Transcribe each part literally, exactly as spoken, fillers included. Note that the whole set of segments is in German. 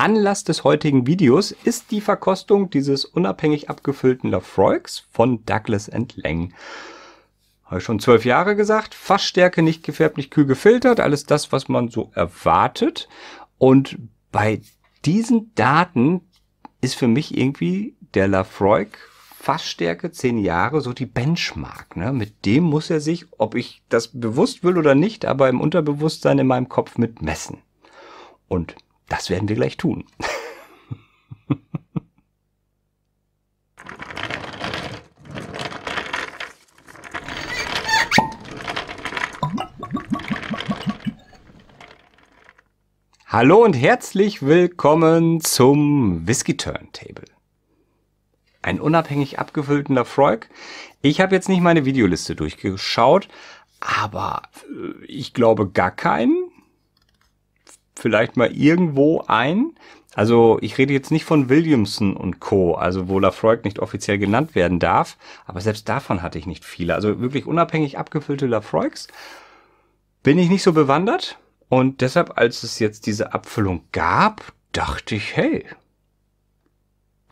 Anlass des heutigen Videos ist die Verkostung dieses unabhängig abgefüllten Laphroaigs von Douglas and Lang. Habe ich schon zwölf Jahre gesagt. Fassstärke, nicht gefärbt, nicht kühl gefiltert. Alles das, was man so erwartet. Und bei diesen Daten ist für mich irgendwie der Laphroaig Fassstärke zehn Jahre so die Benchmark. Ne? Mit dem muss er sich, ob ich das bewusst will oder nicht, aber im Unterbewusstsein in meinem Kopf mitmessen. Und das werden wir gleich tun. Hallo und herzlich willkommen zum Whisky Turntable. Einen unabhängig abgefüllten Laphroaig. Ich habe jetzt nicht meine Videoliste durchgeschaut, aber ich glaube gar keinen. Vielleicht mal irgendwo ein. Also ich rede jetzt nicht von Williamson und Co., also wo Laphroaig nicht offiziell genannt werden darf, aber selbst davon hatte ich nicht viele. Also wirklich unabhängig abgefüllte Laphroaigs bin ich nicht so bewandert und deshalb, als es jetzt diese Abfüllung gab, dachte ich, hey,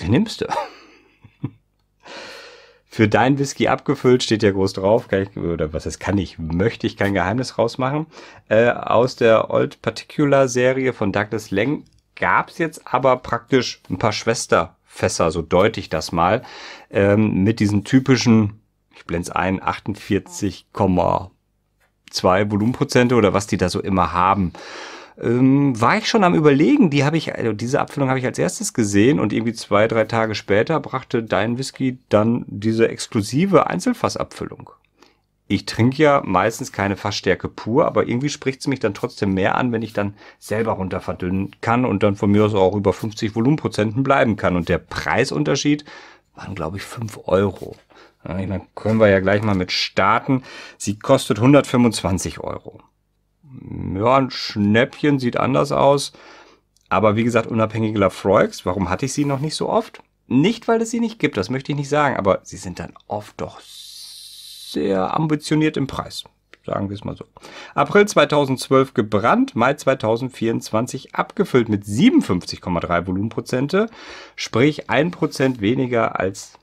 den nimmst du. Für dein Whisky abgefüllt steht ja groß drauf, kann ich, oder was das kann ich, möchte ich kein Geheimnis rausmachen. Äh, aus der Old Particular Serie von Douglas Lang gab es jetzt aber praktisch ein paar Schwesterfässer, so deute ich das mal, ähm, mit diesen typischen, ich blende es ein, achtundvierzig Komma zwei Volumenprozente oder was die da so immer haben. Ähm, war ich schon am Überlegen, die habe ich, also diese Abfüllung habe ich als erstes gesehen und irgendwie zwei, drei Tage später brachte Dein Whisky dann diese exklusive Einzelfassabfüllung. Ich trinke ja meistens keine Fassstärke pur, aber irgendwie spricht es mich dann trotzdem mehr an, wenn ich dann selber runter verdünnen kann und dann von mir aus auch über fünfzig Volumenprozenten bleiben kann. Und der Preisunterschied waren, glaube ich, fünf Euro. Ja, ich meine, können wir ja gleich mal mit starten. Sie kostet hundertfünfundzwanzig Euro. Ja, ein Schnäppchen sieht anders aus. Aber wie gesagt, unabhängige Laphroaigs, warum hatte ich sie noch nicht so oft? Nicht, weil es sie nicht gibt, das möchte ich nicht sagen. Aber sie sind dann oft doch sehr ambitioniert im Preis. Sagen wir es mal so. April zweitausendzwölf gebrannt, Mai zweitausendvierundzwanzig abgefüllt mit siebenundfünfzig Komma drei Volumenprozente. Sprich ein Prozent weniger als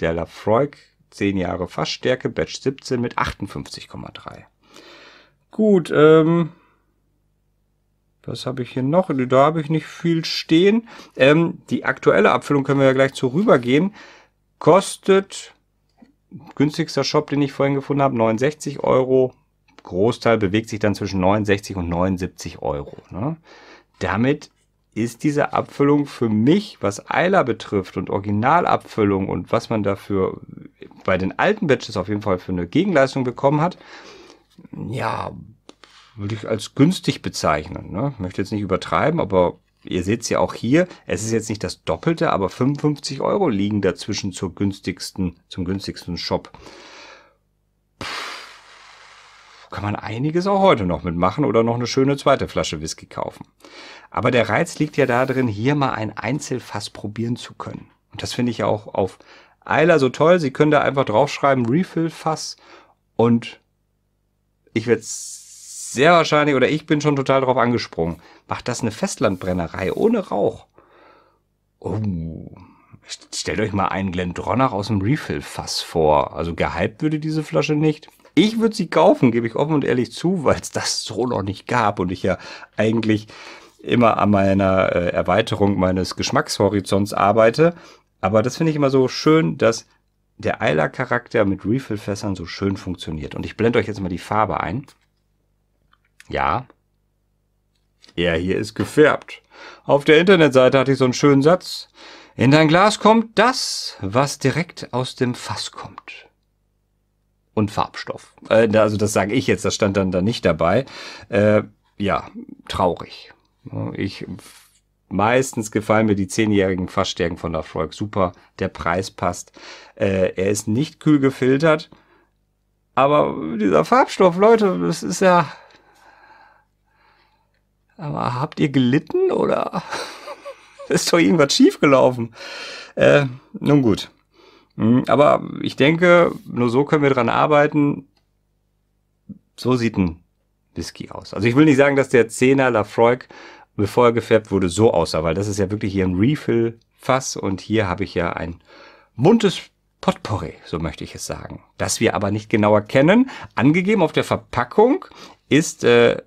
der Laphroaig. zehn Jahre Fassstärke, Batch siebzehn mit achtundfünfzig Komma drei. Gut, ähm, was habe ich hier noch? Da habe ich nicht viel stehen. Ähm, die aktuelle Abfüllung können wir ja gleich zu rübergehen. Kostet, günstigster Shop, den ich vorhin gefunden habe, neunundsechzig Euro. Großteil bewegt sich dann zwischen neunundsechzig und neunundsiebzig Euro. Ne? Damit ist diese Abfüllung für mich, was Eiler betrifft und Originalabfüllung und was man dafür bei den alten Batches auf jeden Fall für eine Gegenleistung bekommen hat, ja, würde ich als günstig bezeichnen. Ne? Möchte jetzt nicht übertreiben, aber ihr seht es ja auch hier. Es ist jetzt nicht das Doppelte, aber fünfundfünfzig Euro liegen dazwischen zur günstigsten, zum günstigsten Shop. Pff, kann man einiges auch heute noch mitmachen oder noch eine schöne zweite Flasche Whisky kaufen. Aber der Reiz liegt ja darin, hier mal ein Einzelfass probieren zu können. Und das finde ich auch auf Eiler so toll. Sie können da einfach draufschreiben, Refill-Fass und ich werde sehr wahrscheinlich, oder ich bin schon total drauf angesprungen. Macht das eine Festlandbrennerei ohne Rauch? Oh, stellt euch mal einen Glendronach aus dem Refill-Fass vor. Also gehypt würde diese Flasche nicht. Ich würde sie kaufen, gebe ich offen und ehrlich zu, weil es das so noch nicht gab und ich ja eigentlich immer an meiner äh, Erweiterung meines Geschmackshorizonts arbeite. Aber das finde ich immer so schön, dass der Eiler-Charakter mit Refill-Fässern so schön funktioniert. Und ich blende euch jetzt mal die Farbe ein. Ja, er hier ist gefärbt. Auf der Internetseite hatte ich so einen schönen Satz. In dein Glas kommt das, was direkt aus dem Fass kommt. Und Farbstoff. Äh, also das sage ich jetzt, das stand dann da nicht dabei. Äh, ja, traurig. Ich... Meistens gefallen mir die zehnjährigen Fassstärken von Laphroaig super. Der Preis passt. Äh, er ist nicht kühl gefiltert. Aber dieser Farbstoff, Leute, das ist ja... Aber habt ihr gelitten oder ist doch irgendwas schiefgelaufen? Äh, nun gut. Aber ich denke, nur so können wir dran arbeiten. So sieht ein Whisky aus. Also ich will nicht sagen, dass der Zehner Laphroaig bevor er gefärbt wurde, so aussah. Weil das ist ja wirklich hier ein Refill-Fass und hier habe ich ja ein buntes Potpourri, so möchte ich es sagen. Das wir aber nicht genau erkennen. Angegeben auf der Verpackung ist äh,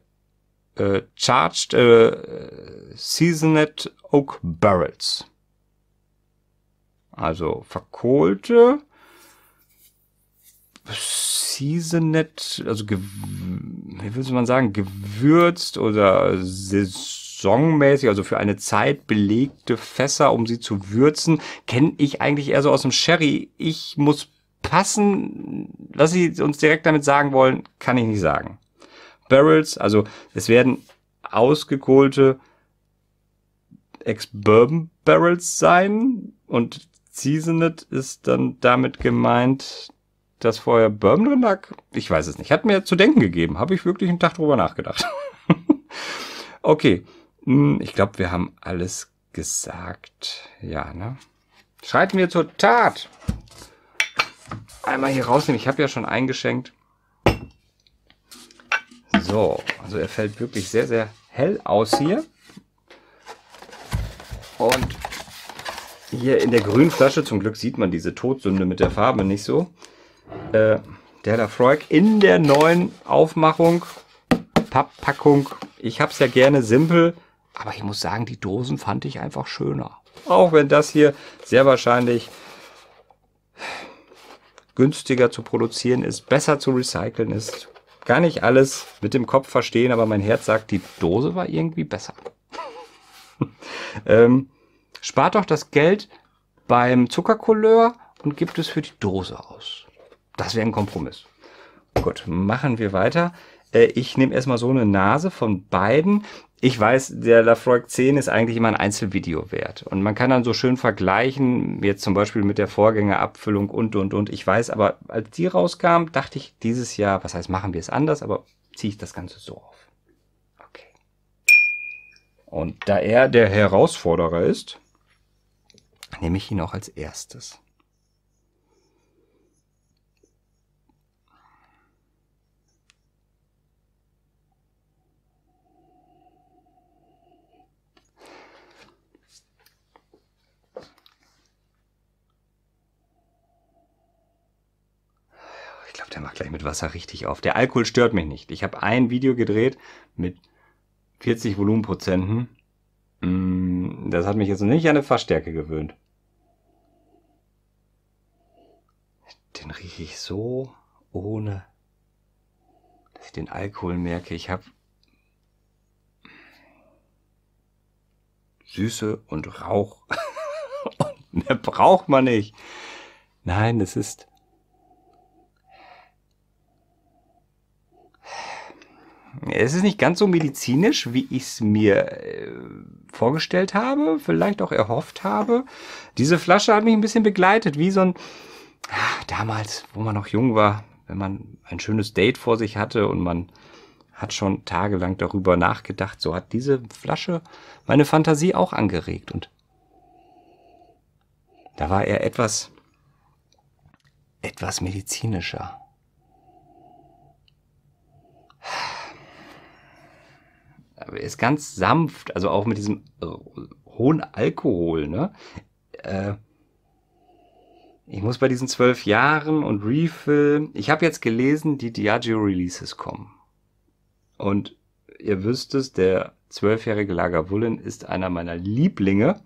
äh, Charged äh, Seasoned Oak Barrels. Also verkohlte, seasoned, also wie würde man sagen, gewürzt oder saisonmäßig, also für eine Zeit belegte Fässer, um sie zu würzen, kenne ich eigentlich eher so aus dem Sherry. Ich muss passen, was Sie uns direkt damit sagen wollen, kann ich nicht sagen. Barrels, also es werden ausgekohlte Ex-Bourbon Barrels sein und seasoned ist dann damit gemeint, dass vorher Bourbon drin lag. Ich weiß es nicht. Hat mir zu denken gegeben. Habe ich wirklich einen Tag drüber nachgedacht. Okay. Ich glaube, wir haben alles gesagt. Ja, ne? Schreiten wir zur Tat. Einmal hier rausnehmen. Ich habe ja schon eingeschenkt. So. Also er fällt wirklich sehr, sehr hell aus hier. Und hier in der grünen Flasche, zum Glück sieht man diese Todsünde mit der Farbe nicht so. Äh, der Lafroig in der neuen Aufmachung, Papppackung. Ich hab's ja gerne simpel, aber ich muss sagen, die Dosen fand ich einfach schöner. Auch wenn das hier sehr wahrscheinlich günstiger zu produzieren ist, besser zu recyceln ist. Kann ich alles mit dem Kopf verstehen, aber mein Herz sagt, die Dose war irgendwie besser. ähm, spart doch das Geld beim Zuckercouleur und gibt es für die Dose aus. Das wäre ein Kompromiss. Gut, machen wir weiter. Äh, ich nehme erstmal so eine Nase von beiden. Ich weiß, der Lafroig zehn ist eigentlich immer ein Einzelvideo wert. Und man kann dann so schön vergleichen, jetzt zum Beispiel mit der Vorgängerabfüllung und, und, und. Ich weiß, aber als die rauskam, dachte ich dieses Jahr, was heißt, machen wir es anders, aber ziehe ich das Ganze so auf. Okay. Und da er der Herausforderer ist, nehme ich ihn auch als erstes. Der macht gleich mit Wasser richtig auf. Der Alkohol stört mich nicht. Ich habe ein Video gedreht mit vierzig Volumenprozenten. Das hat mich jetzt noch nicht an eine Fassstärke gewöhnt. Den rieche ich so, ohne dass ich den Alkohol merke. Ich habe Süße und Rauch. Und mehr braucht man nicht. Nein, es ist... Es ist nicht ganz so medizinisch, wie ich es mir äh, vorgestellt habe, vielleicht auch erhofft habe. Diese Flasche hat mich ein bisschen begleitet, wie so ein, ah, damals, wo man noch jung war, wenn man ein schönes Date vor sich hatte und man hat schon tagelang darüber nachgedacht. So hat diese Flasche meine Fantasie auch angeregt. Und da war er etwas, etwas medizinischer. Ist ganz sanft, also auch mit diesem äh, hohen Alkohol, ne? Äh, ich muss bei diesen zwölf Jahren und Refill, ich habe jetzt gelesen, die Diageo Releases kommen. Und ihr wisst es, der zwölfjährige Lagavulin ist einer meiner Lieblinge,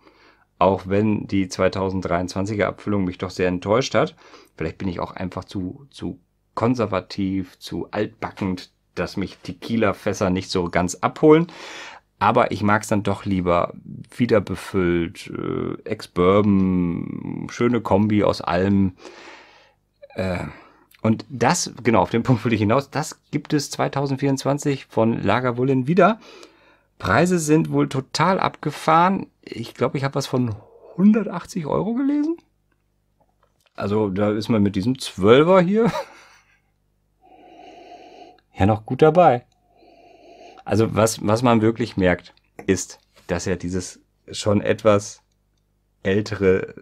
auch wenn die zweitausenddreiundzwanziger Abfüllung mich doch sehr enttäuscht hat. Vielleicht bin ich auch einfach zu, zu konservativ, zu altbackend, dass mich Tequila-Fässer nicht so ganz abholen. Aber ich mag es dann doch lieber wieder befüllt, äh, Ex-Bourbon, schöne Kombi aus allem. Äh, und das, genau, auf den Punkt will ich hinaus, das gibt es zweitausendvierundzwanzig von Lagavulin wieder. Preise sind wohl total abgefahren. Ich glaube, ich habe was von hundertachtzig Euro gelesen. Also da ist man mit diesem Zwölfer hier ja noch gut dabei. Also was, was man wirklich merkt, ist, dass er dieses schon etwas ältere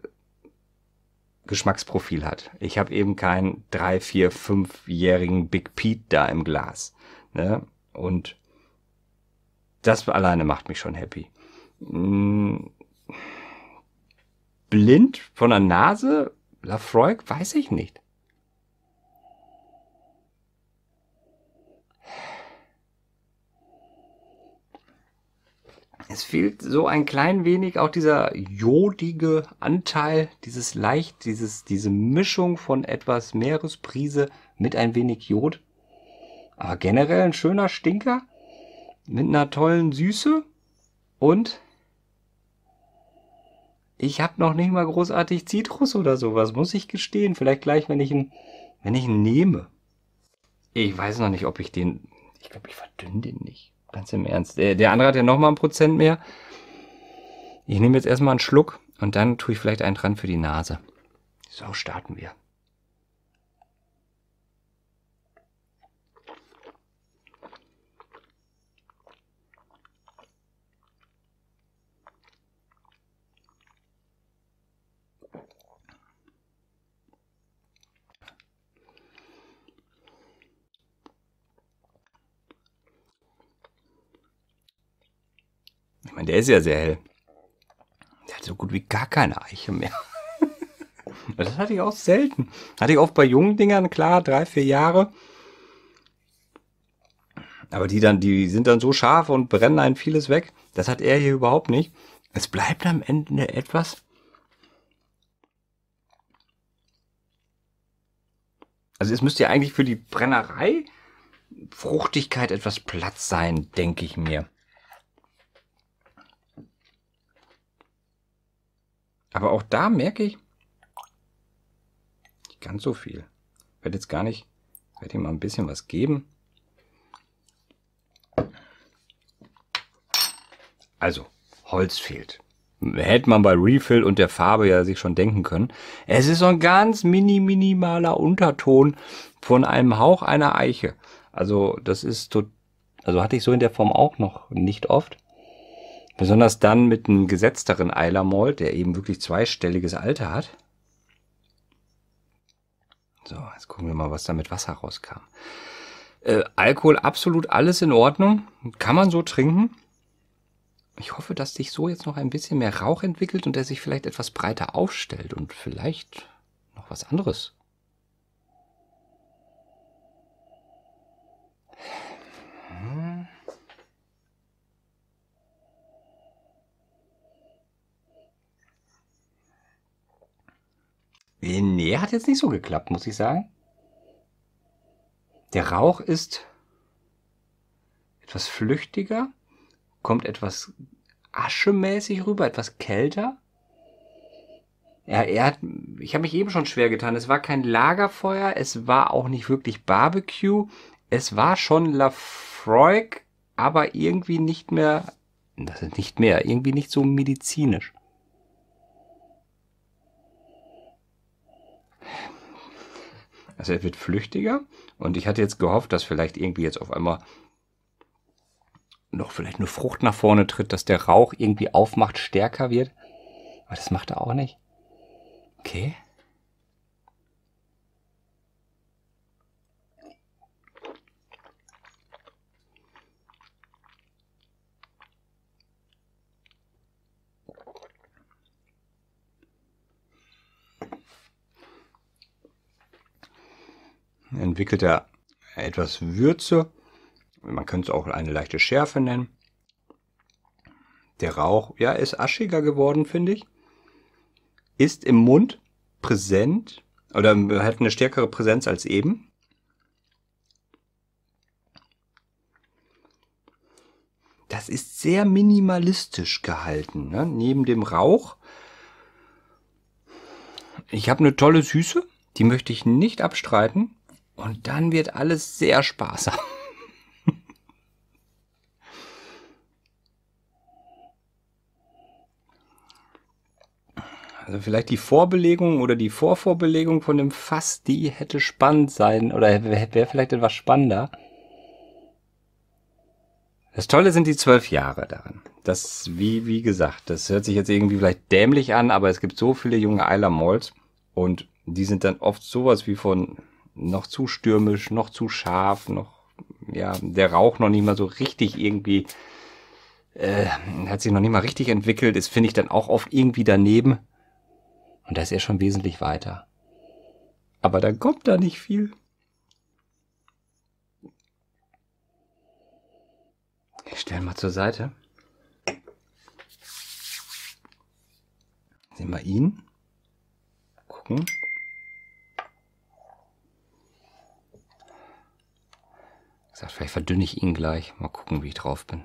Geschmacksprofil hat. Ich habe eben keinen drei-, vier-, fünfjährigen Big Pete da im Glas. Ne? Und Das alleine macht mich schon happy. Blind von der Nase? Lafroig? Weiß ich nicht. Es fehlt so ein klein wenig auch dieser jodige Anteil, dieses leicht, dieses, diese Mischung von etwas Meeresbrise mit ein wenig Jod. Aber generell ein schöner Stinker. Mit einer tollen Süße und ich habe noch nicht mal großartig Zitrus oder sowas, muss ich gestehen. Vielleicht gleich, wenn ich ihn, wenn ich ihn nehme. Ich weiß noch nicht, ob ich den, ich glaube, ich verdünne den nicht. Ganz im Ernst. Der, der andere hat ja nochmal ein Prozent mehr. Ich nehme jetzt erstmal einen Schluck und dann tue ich vielleicht einen dran für die Nase. So, starten wir. Der ist ja sehr hell. Der hat so gut wie gar keine Eiche mehr. Das hatte ich auch selten. Hatte ich oft bei jungen Dingern, klar, drei, vier Jahre. Aber die dann, die sind dann so scharf und brennen einem vieles weg. Das hat er hier überhaupt nicht. Es bleibt am Ende etwas. Also es müsste ja eigentlich für die Brennerei Fruchtigkeit etwas Platz sein, denke ich mir. Aber auch da merke ich nicht ganz so viel. Ich werde jetzt gar nicht, ich werde ihm mal ein bisschen was geben. Also, Holz fehlt. Hätte man bei Refill und der Farbe ja sich schon denken können. Es ist so ein ganz mini, minimaler Unterton von einem Hauch einer Eiche. Also, das ist so, also hatte ich so in der Form auch noch nicht oft. Besonders dann mit einem gesetzteren Eilermold, der eben wirklich zweistelliges Alter hat. So, jetzt gucken wir mal, was da mit Wasser rauskam. Äh, Alkohol absolut alles in Ordnung. Kann man so trinken. Ich hoffe, dass sich so jetzt noch ein bisschen mehr Rauch entwickelt und er sich vielleicht etwas breiter aufstellt und vielleicht noch was anderes. Nee, hat jetzt nicht so geklappt, muss ich sagen. Der Rauch ist etwas flüchtiger, kommt etwas aschemäßig rüber, etwas kälter. Ja, er hat, ich habe mich eben schon schwer getan. Es war kein Lagerfeuer, es war auch nicht wirklich Barbecue. Es war schon Lafroig, aber irgendwie nicht mehr, das ist nicht mehr, irgendwie nicht so medizinisch. Also er wird flüchtiger und ich hatte jetzt gehofft, dass vielleicht irgendwie jetzt auf einmal noch vielleicht eine Frucht nach vorne tritt, dass der Rauch irgendwie aufmacht, stärker wird. Aber das macht er auch nicht. Okay. Entwickelt er etwas Würze. Man könnte es auch eine leichte Schärfe nennen. Der Rauch, ja, ist aschiger geworden, finde ich. Ist im Mund präsent oder hat eine stärkere Präsenz als eben. Das ist sehr minimalistisch gehalten, ne? Neben dem Rauch. Ich habe eine tolle Süße, die möchte ich nicht abstreiten. Und dann wird alles sehr sparsam. Also vielleicht die Vorbelegung oder die Vorvorbelegung von dem Fass, die hätte spannend sein oder wäre vielleicht etwas spannender. Das Tolle sind die zwölf Jahre daran. Das, wie, wie gesagt, das hört sich jetzt irgendwie vielleicht dämlich an, aber es gibt so viele junge Eilermolds und die sind dann oft sowas wie von noch zu stürmisch, noch zu scharf, noch, ja, der Rauch noch nicht mal so richtig irgendwie Äh, hat sich noch nicht mal richtig entwickelt. Das finde ich dann auch oft irgendwie daneben. Und da ist er schon wesentlich weiter. Aber dann kommt da nicht viel. Ich stelle mal zur Seite. Sehen wir ihn. Gucken. Ich sag, vielleicht verdünne ich ihn gleich. Mal gucken, wie ich drauf bin.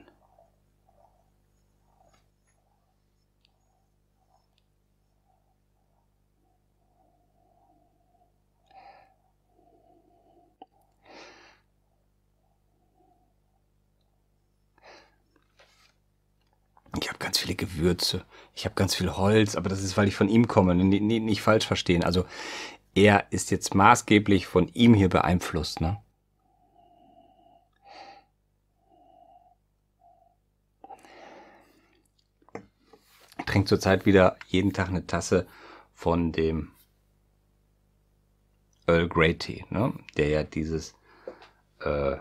Ich habe ganz viele Gewürze, ich habe ganz viel Holz, aber das ist, weil ich von ihm komme. N- n- nicht falsch verstehen. Also er ist jetzt maßgeblich von ihm hier beeinflusst, ne? Ich trinke zurzeit wieder jeden Tag eine Tasse von dem Earl Grey Tee, ne? Der ja dieses äh,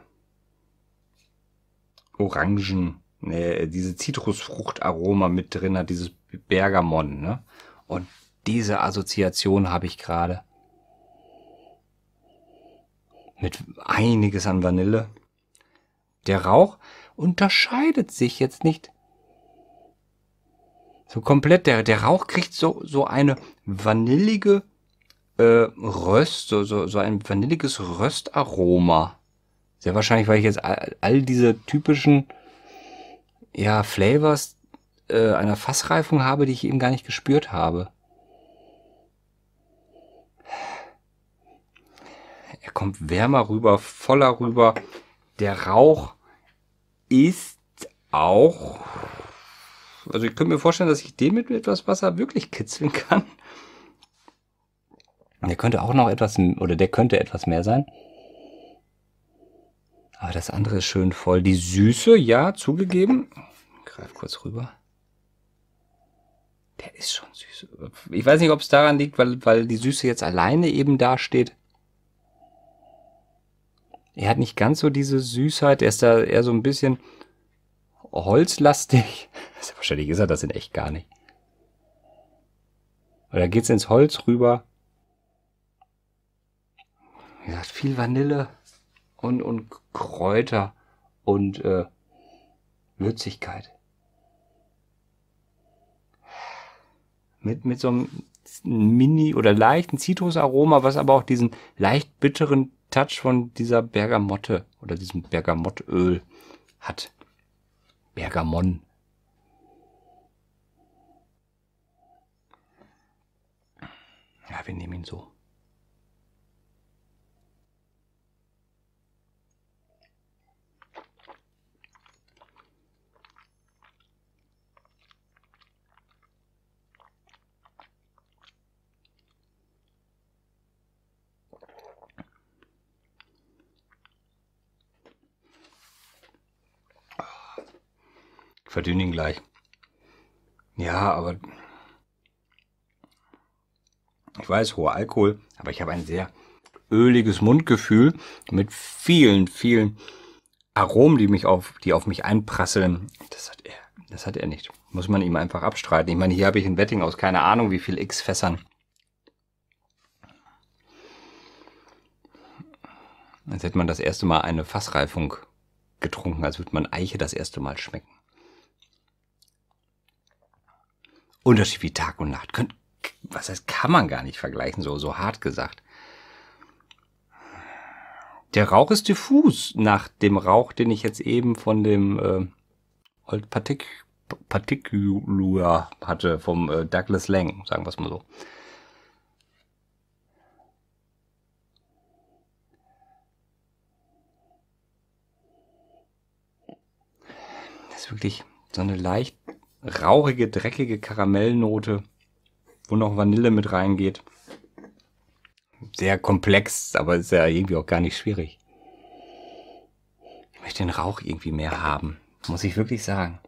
Orangen... Nee, diese Zitrusfruchtaroma mit drin hat, dieses Bergamon, ne? Und diese Assoziation habe ich gerade. Mit einiges an Vanille. Der Rauch unterscheidet sich jetzt nicht so komplett. Der, der Rauch kriegt so, so eine vanillige äh, Röst, so, so, so ein vanilliges Röstaroma. Sehr wahrscheinlich, weil ich jetzt all, all diese typischen ja, Flavors äh, einer Fassreifung habe, die ich eben gar nicht gespürt habe. Er kommt wärmer rüber, voller rüber. Der Rauch ist auch... Also ich könnte mir vorstellen, dass ich den mit etwas Wasser wirklich kitzeln kann. Der könnte auch noch etwas... Oder der könnte etwas mehr sein. Aber das andere ist schön voll. Die Süße, ja, zugegeben. Ich greif kurz rüber. Der ist schon süß. Ich weiß nicht, ob es daran liegt, weil, weil die Süße jetzt alleine eben dasteht. Er hat nicht ganz so diese Süßheit. Er ist da eher so ein bisschen holzlastig. Wahrscheinlich ist er das in echt gar nicht. Oder geht es ins Holz rüber? Wie gesagt, viel Vanille. Und, und Kräuter und äh, Würzigkeit. Mit, mit so einem mini- oder leichten Zitrusaroma, was aber auch diesen leicht bitteren Touch von dieser Bergamotte oder diesem Bergamottöl hat. Bergamon. Ja, wir nehmen ihn so. Verdünne ihn gleich. Ja, aber ich weiß, hoher Alkohol, aber ich habe ein sehr öliges Mundgefühl mit vielen, vielen Aromen, die mich auf, die auf mich einprasseln. Das hat er, das hat er nicht. Muss man ihm einfach abstreiten. Ich meine, hier habe ich in Wedding aus keine Ahnung, wie viel X Fässern. Als hätte man das erste Mal eine Fassreifung getrunken, als würde man Eiche das erste Mal schmecken. Unterschied wie Tag und Nacht. Könnt, was heißt, kann man gar nicht vergleichen, so, so hart gesagt. Der Rauch ist diffus nach dem Rauch, den ich jetzt eben von dem äh, Old Partic Particular hatte, vom äh, Douglas Lang, sagen wir es mal so. Das ist wirklich so eine leicht rauchige, dreckige Karamellnote, wo noch Vanille mit reingeht. Sehr komplex, aber ist ja irgendwie auch gar nicht schwierig. Ich möchte den Rauch irgendwie mehr haben, muss ich wirklich sagen.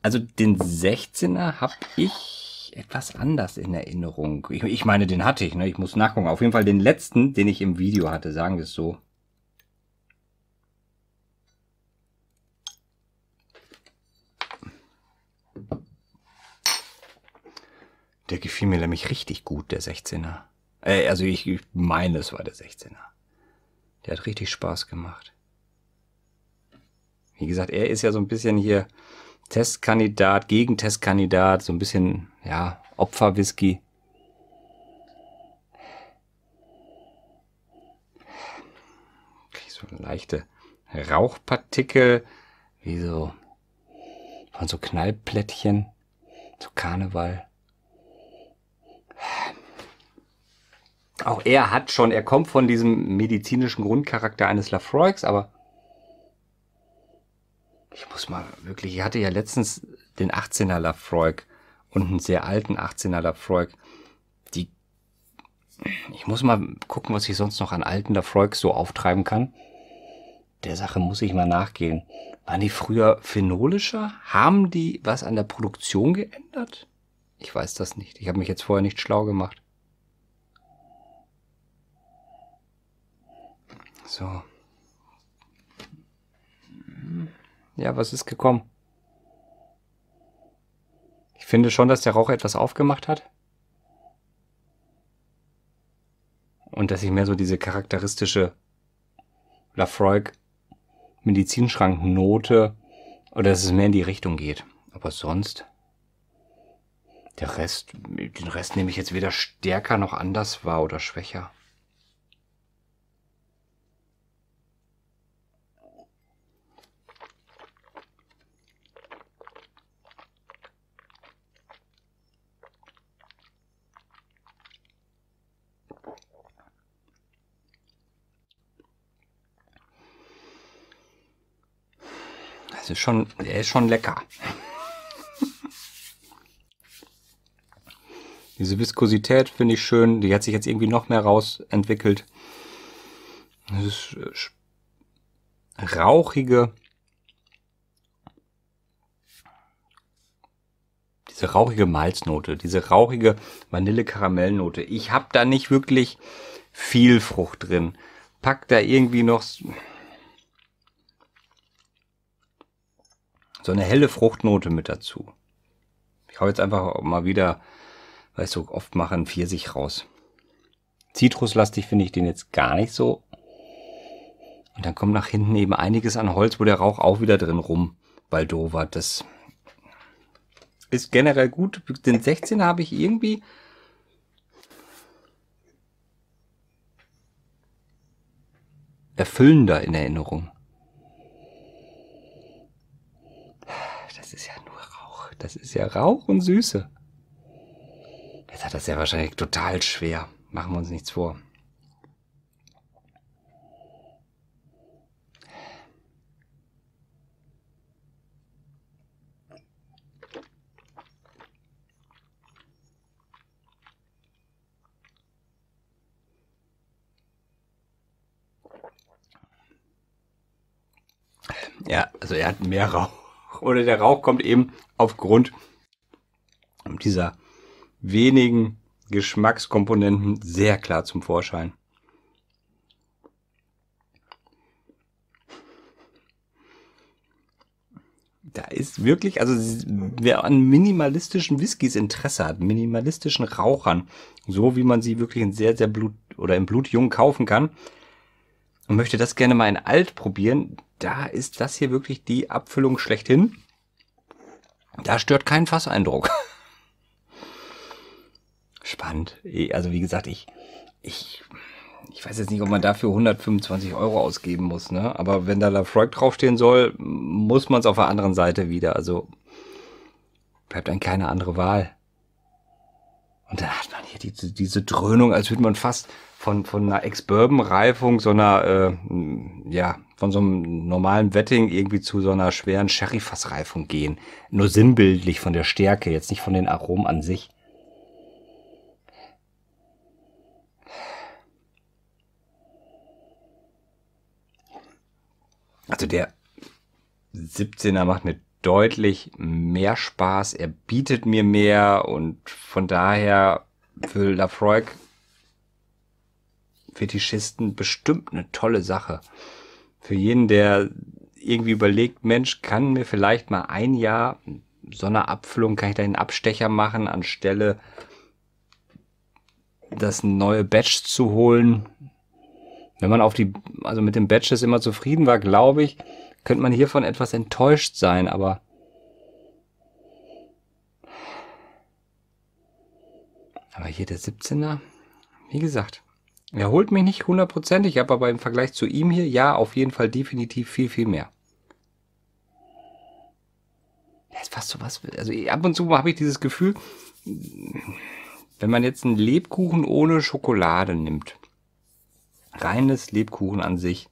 Also den sechzehner habe ich etwas anders in Erinnerung. Ich, ich meine, den hatte ich, ne? Ich muss nachgucken. Auf jeden Fall den letzten, den ich im Video hatte, sagen wir es so. Der gefiel mir nämlich richtig gut, der sechzehner. Äh, also ich, ich meine, es war der sechzehner. Der hat richtig Spaß gemacht. Wie gesagt, er ist ja so ein bisschen hier Testkandidat, Gegentestkandidat, so ein bisschen, ja, Opferwhisky. So leichte Rauchpartikel, wie so von so Knallplättchen, so Karneval. Auch er hat schon, er kommt von diesem medizinischen Grundcharakter eines Lafroigs, aber ich muss mal wirklich, ich hatte ja letztens den achtzehner Lafroig und einen sehr alten achtzehner Lafroig. Die, ich muss mal gucken, was ich sonst noch an alten Lafroigs so auftreiben kann. Der Sache muss ich mal nachgehen. Waren die früher phenolischer? Haben die was an der Produktion geändert? Ich weiß das nicht. Ich habe mich jetzt vorher nicht schlau gemacht. So. Ja, was ist gekommen? Ich finde schon, dass der Rauch etwas aufgemacht hat. Und dass ich mehr so diese charakteristische Lafroig Medizinschrank-Note, oder dass es mehr in die Richtung geht. Aber sonst, der Rest, den Rest nehme ich jetzt weder stärker noch anders wahr oder schwächer. Das ist schon, der ist schon lecker. Diese Viskosität finde ich schön. Die hat sich jetzt irgendwie noch mehr rausentwickelt. Dieses rauchige, diese rauchige Malznote, diese rauchige Vanille-Karamellnote. Ich habe da nicht wirklich viel Frucht drin. Pack da irgendwie noch so eine helle Fruchtnote mit dazu. Ich hau jetzt einfach mal wieder, weißt du, oft mache einen Pfirsich raus. Zitruslastig finde ich den jetzt gar nicht so. Und dann kommt nach hinten eben einiges an Holz, wo der Rauch auch wieder drin rumbaldowert. Das ist generell gut. Den sechzehner habe ich irgendwie... erfüllender in Erinnerung. Das ist ja nur Rauch. Das ist ja Rauch und Süße. Jetzt hat das ja wahrscheinlich total schwer. Machen wir uns nichts vor. Ja, also er hat mehr Rauch. Oder der Rauch kommt eben aufgrund dieser wenigen Geschmackskomponenten sehr klar zum Vorschein. Da ist wirklich, also wer an minimalistischen Whiskys Interesse hat, minimalistischen Rauchern, so wie man sie wirklich in sehr, sehr Blut oder im Blutjung kaufen kann, und möchte das gerne mal in alt probieren, da ist das hier wirklich die Abfüllung schlechthin. Da stört kein Fasseindruck. Spannend. Also wie gesagt, ich, ich, ich weiß jetzt nicht, ob man dafür hundertfünfundzwanzig Euro ausgeben muss, ne? Aber wenn da Lafroig draufstehen soll, muss man es auf der anderen Seite wieder. Also bleibt einem keine andere Wahl. Und dann hat man hier diese, diese Dröhnung, als würde man fast von, von einer Ex-Bourbon-Reifung, so einer, äh, ja, von so einem normalen Wetting irgendwie zu so einer schweren Sherry-Fassreifung gehen. Nur sinnbildlich von der Stärke, jetzt nicht von den Aromen an sich. Also der siebzehner macht mir deutlich mehr Spaß, er bietet mir mehr und von daher für Lafroig Fetischisten bestimmt eine tolle Sache. Für jeden, der irgendwie überlegt, Mensch, kann mir vielleicht mal ein Jahr so eine Abfüllung, kann ich da einen Abstecher machen anstelle das neue Badge zu holen. Wenn man auf die, also mit den Badges immer zufrieden war, glaube ich, könnte man hiervon etwas enttäuscht sein, aber aber hier der siebzehner, wie gesagt, er holt mich nicht hundertprozentig, aber aber im Vergleich zu ihm hier, ja, auf jeden Fall definitiv viel, viel mehr. Das ist fast so was, also ab und zu habe ich dieses Gefühl, wenn man jetzt einen Lebkuchen ohne Schokolade nimmt, reines Lebkuchen an sich,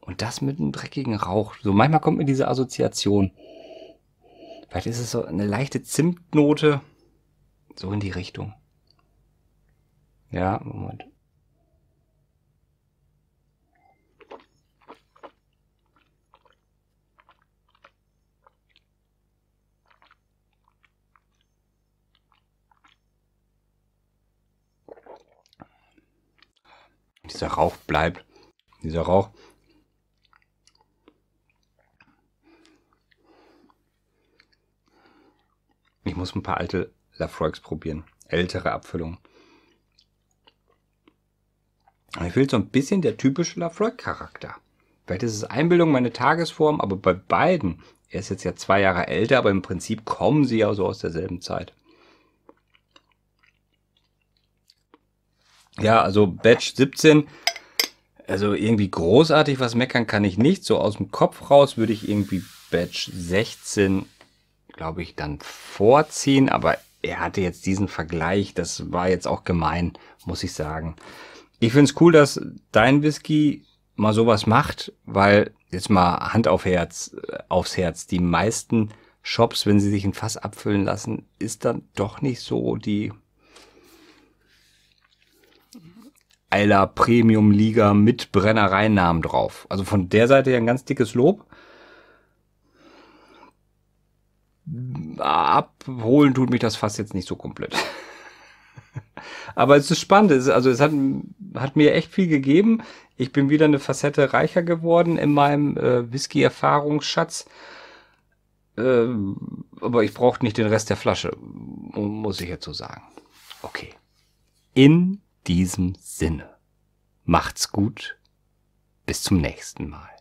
und das mit einem dreckigen Rauch. So manchmal kommt mir diese Assoziation. Vielleicht ist es so eine leichte Zimtnote. So in die Richtung. Ja, Moment. Dieser Rauch bleibt. Dieser Rauch. Ich muss ein paar alte Lafroigs probieren. Ältere Abfüllungen. Aber mir fehlt so ein bisschen der typische Lafroig-Charakter. Vielleicht ist es Einbildung, meine Tagesform, aber bei beiden, er ist jetzt ja zwei Jahre älter, aber im Prinzip kommen sie ja so aus derselben Zeit. Ja, also Batch siebzehn, also irgendwie großartig was meckern kann ich nicht. So aus dem Kopf raus würde ich irgendwie Batch sechzehn, glaube ich, dann vorziehen, aber er hatte jetzt diesen Vergleich, das war jetzt auch gemein, muss ich sagen. Ich finde es cool, dass dein Whisky mal sowas macht, weil jetzt mal Hand auf Herz, aufs Herz, die meisten Shops, wenn sie sich ein Fass abfüllen lassen, ist dann doch nicht so die Eiler Premium Liga mit Brennereinamen drauf. Also von der Seite ja ein ganz dickes Lob. Abholen tut mich das fast jetzt nicht so komplett. Aber es ist spannend. Es, also es hat, hat mir echt viel gegeben. Ich bin wieder eine Facette reicher geworden in meinem äh, Whisky-Erfahrungsschatz. Äh, aber ich brauche nicht den Rest der Flasche, muss ich jetzt so sagen. Okay. In diesem Sinne. Macht's gut. Bis zum nächsten Mal.